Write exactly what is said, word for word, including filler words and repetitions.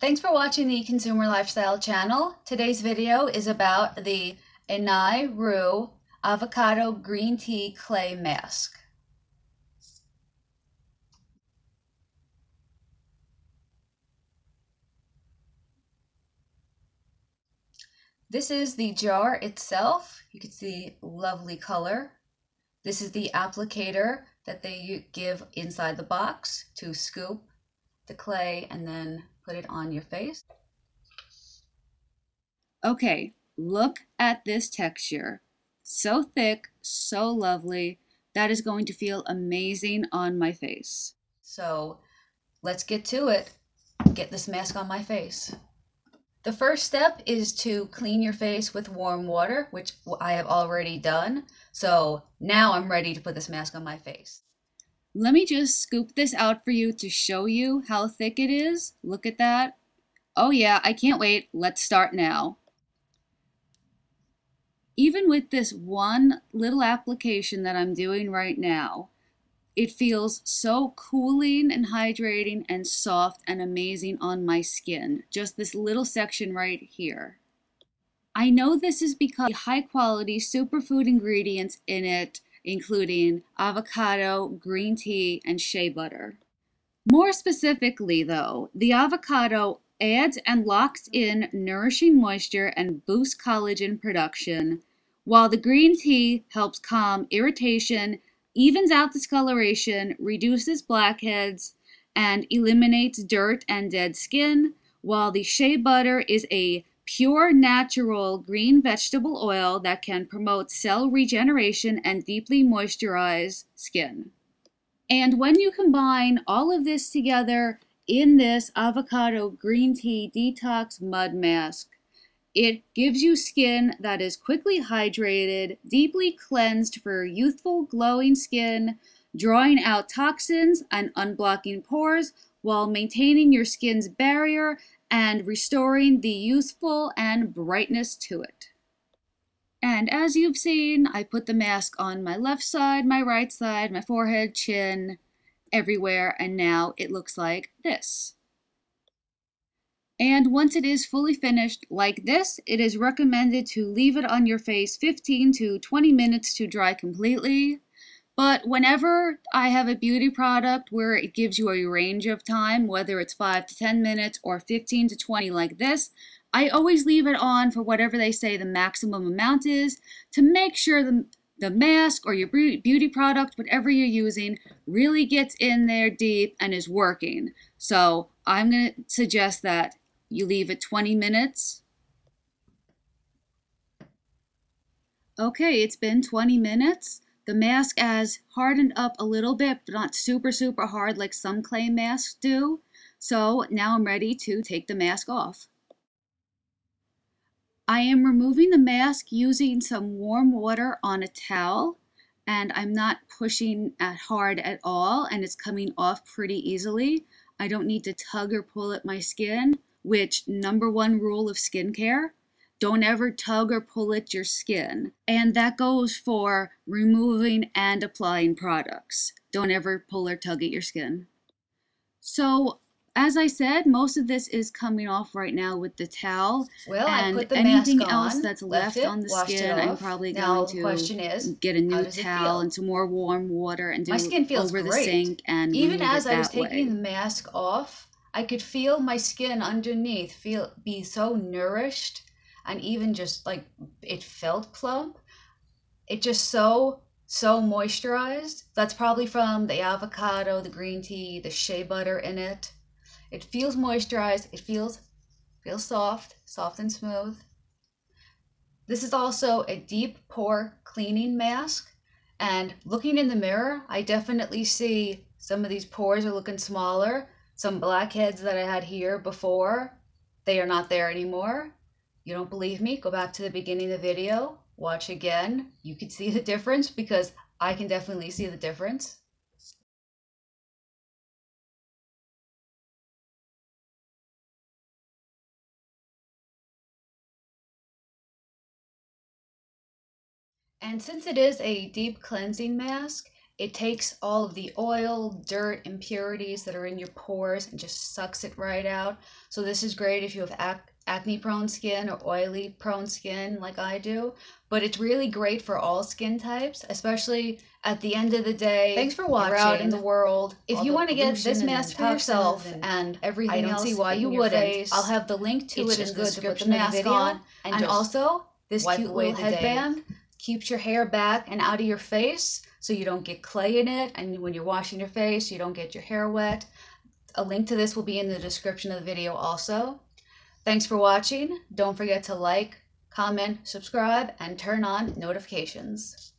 Thanks for watching the Consumer Lifestyle channel. Today's video is about the Anairui Avocado Green Tea Clay Mask. This is the jar itself. You can see lovely color. This is the applicator that they give inside the box to scoop the clay and then put it on your face. Okay, look at this texture. So thick, so lovely. That is going to feel amazing on my face. So let's get to it. Get this mask on my face. The first step is to clean your face with warm water, which I have already done. So now I'm ready to put this mask on my face. Let me just scoop this out for you to show you how thick it is. Look at that. Oh yeah, I can't wait. Let's start now. Even with this one little application that I'm doing right now, it feels so cooling and hydrating and soft and amazing on my skin. Just this little section right here. I know this is because the high quality superfood ingredients in it, including avocado, green tea, and shea butter. More specifically though, the avocado adds and locks in nourishing moisture and boosts collagen production, while the green tea helps calm irritation, evens out discoloration, reduces blackheads, and eliminates dirt and dead skin, while the shea butter is a pure natural green vegetable oil that can promote cell regeneration and deeply moisturize skin. And when you combine all of this together in this avocado green tea detox mud mask, it gives you skin that is quickly hydrated, deeply cleansed for youthful, glowing skin, drawing out toxins and unblocking pores while maintaining your skin's barrier and restoring the youthful and brightness to it. And as you've seen, I put the mask on my left side, my right side, my forehead, chin, everywhere, and now it looks like this. And once it is fully finished like this, it is recommended to leave it on your face fifteen to twenty minutes to dry completely. But whenever I have a beauty product where it gives you a range of time, whether it's five to ten minutes or fifteen to twenty like this, I always leave it on for whatever they say the maximum amount is to make sure the, the mask or your beauty product, whatever you're using, really gets in there deep and is working. So I'm going to suggest that you leave it twenty minutes. Okay, it's been twenty minutes. The mask has hardened up a little bit, but not super, super hard like some clay masks do. So now I'm ready to take the mask off. I am removing the mask using some warm water on a towel, and I'm not pushing at hard at all, and it's coming off pretty easily. I don't need to tug or pull at my skin, which number one rule of skincare. Don't ever tug or pull at your skin. And that goes for removing and applying products. Don't ever pull or tug at your skin. So, as I said, most of this is coming off right now with the towel. Well, and I put the anything mask on, else that's left, left it, on the skin, I'm probably now, going to question is, get a new towel and some more warm water and do my skin feels over great. The sink and even as I was taking way. The mask off, I could feel my skin underneath feel be so nourished. And even just like it felt plump, it just so, so moisturized. That's probably from the avocado, the green tea, the shea butter in it. It feels moisturized. It feels, feels soft, soft and smooth. This is also a deep pore cleaning mask. And looking in the mirror, I definitely see some of these pores are looking smaller. Some blackheads that I had here before, they are not there anymore. You don't believe me? Go back to the beginning of the video, watch again. You can see the difference because I can definitely see the difference. And since it is a deep cleansing mask, It takes all of the oil, dirt, impurities that are in your pores and just sucks it right out. So this is great if you have ac acne-prone skin or oily-prone skin like I do. But it's really great for all skin types, especially at the end of the day. Thanks for watching. You're out in the world. If you want to get this mask for yourself and everything else, I don't see why you wouldn't. I'll have the link to it in the description of the video. And also, this cute little headband keeps your hair back and out of your face, so you don't get clay in it, and when you're washing your face, you don't get your hair wet. A link to this will be in the description of the video also. Thanks for watching. Don't forget to like, comment, subscribe, and turn on notifications.